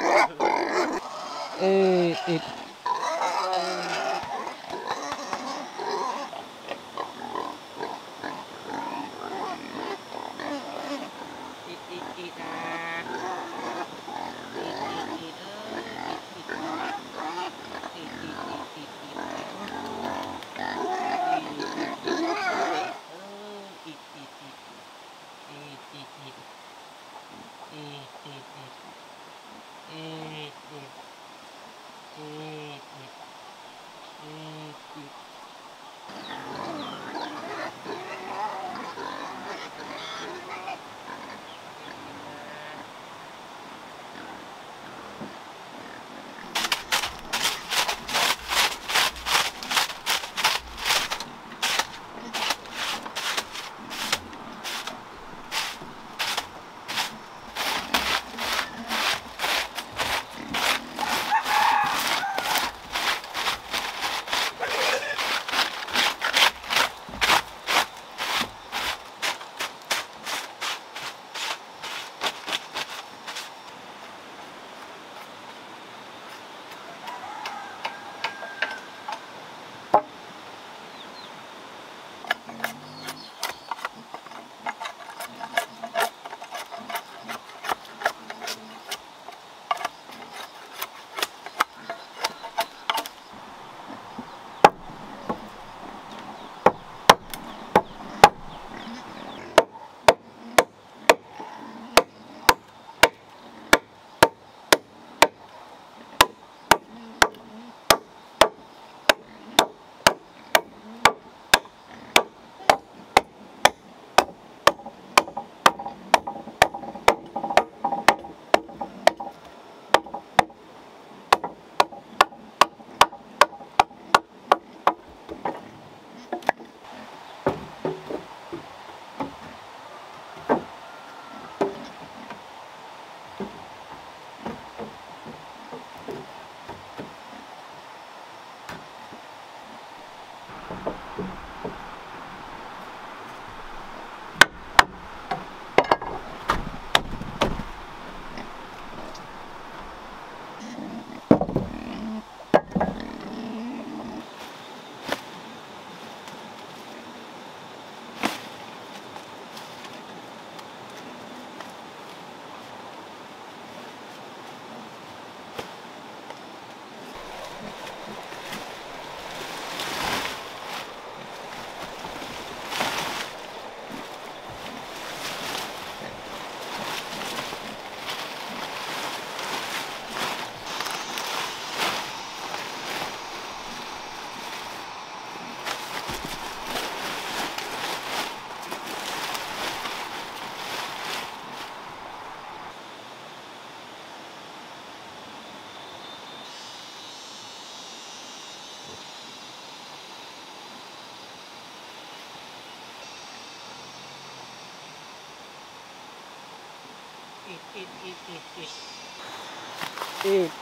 It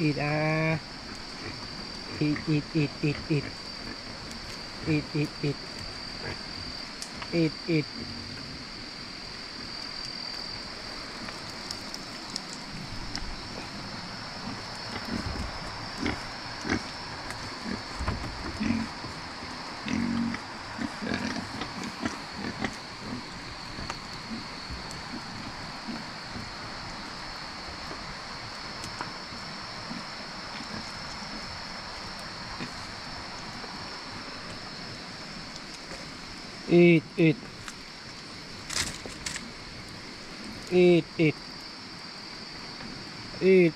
eat, eat. Eat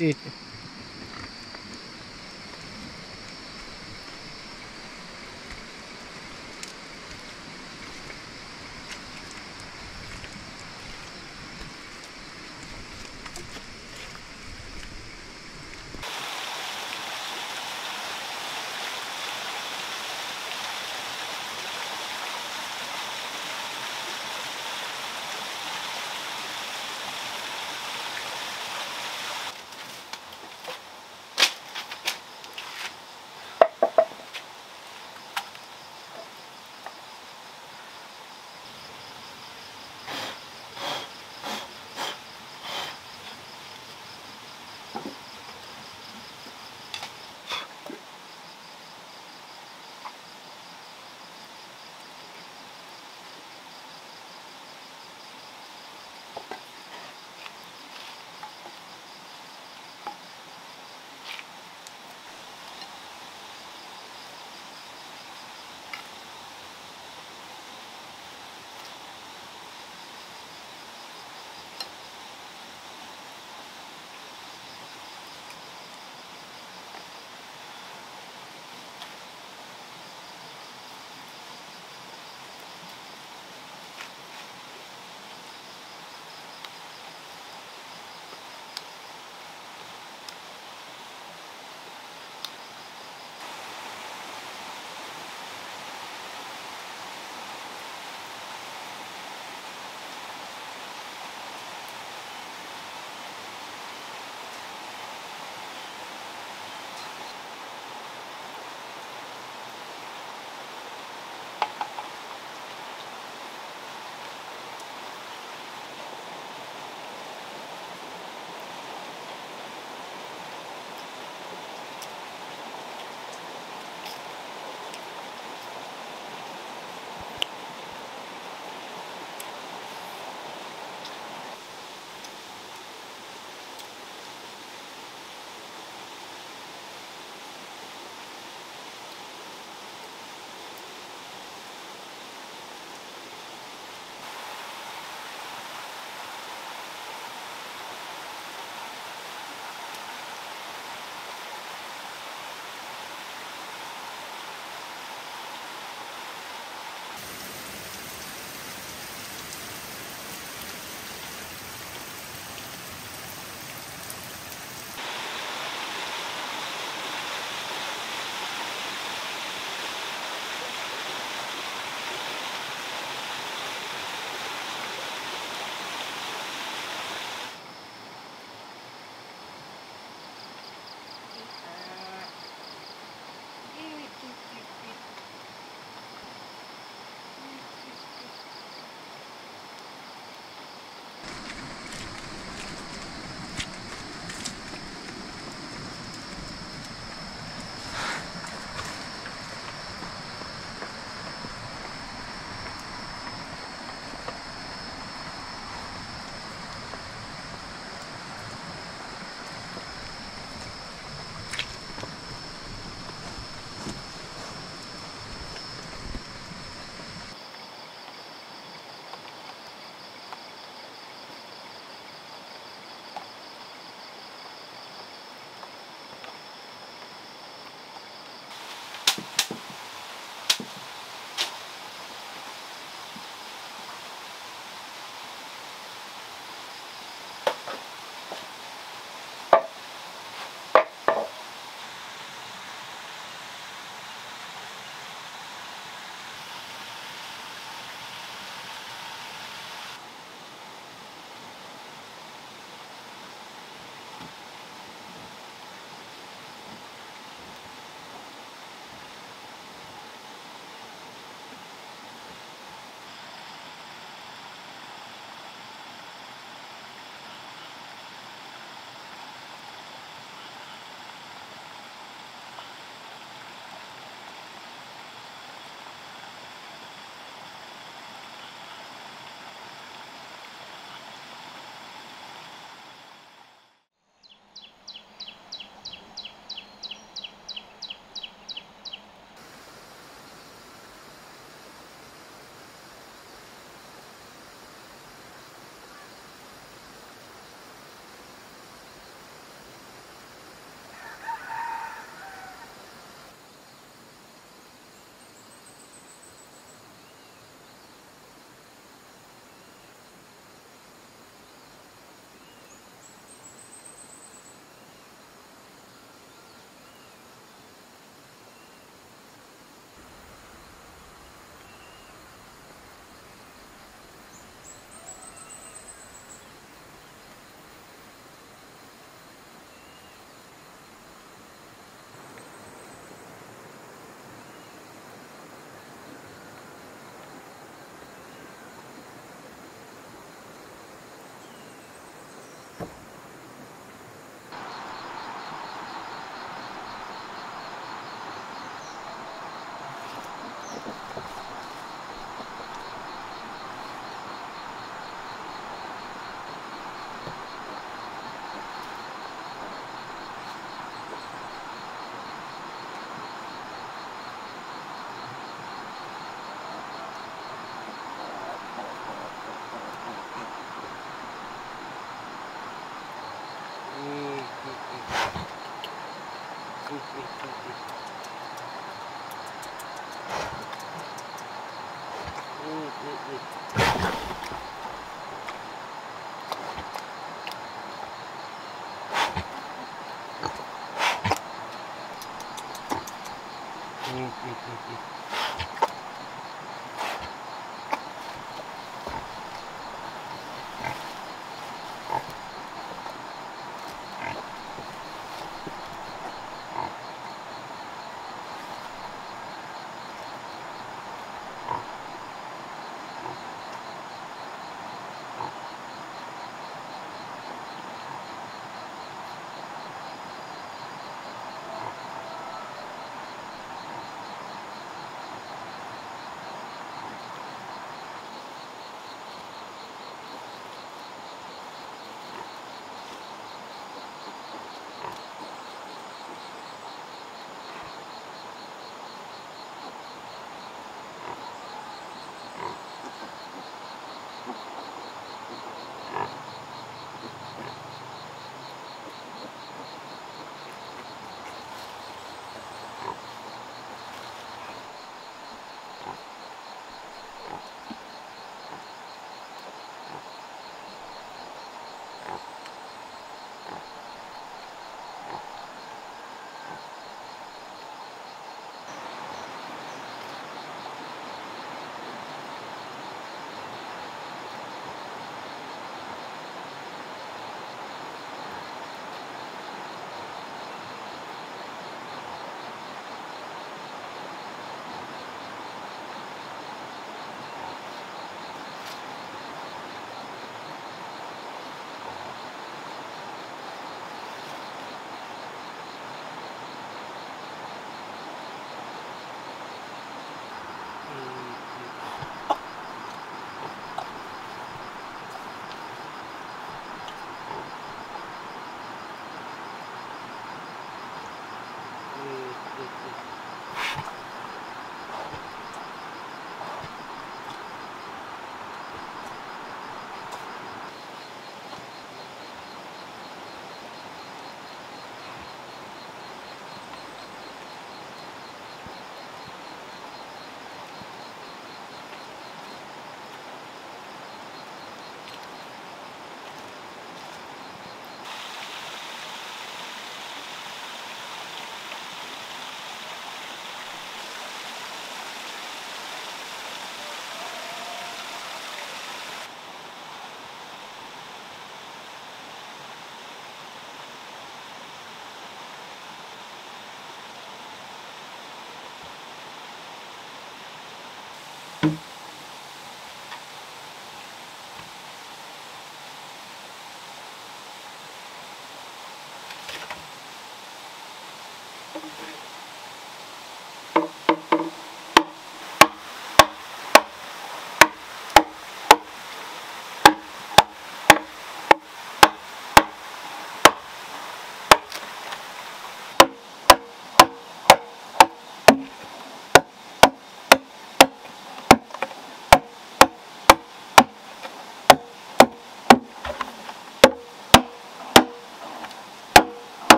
it.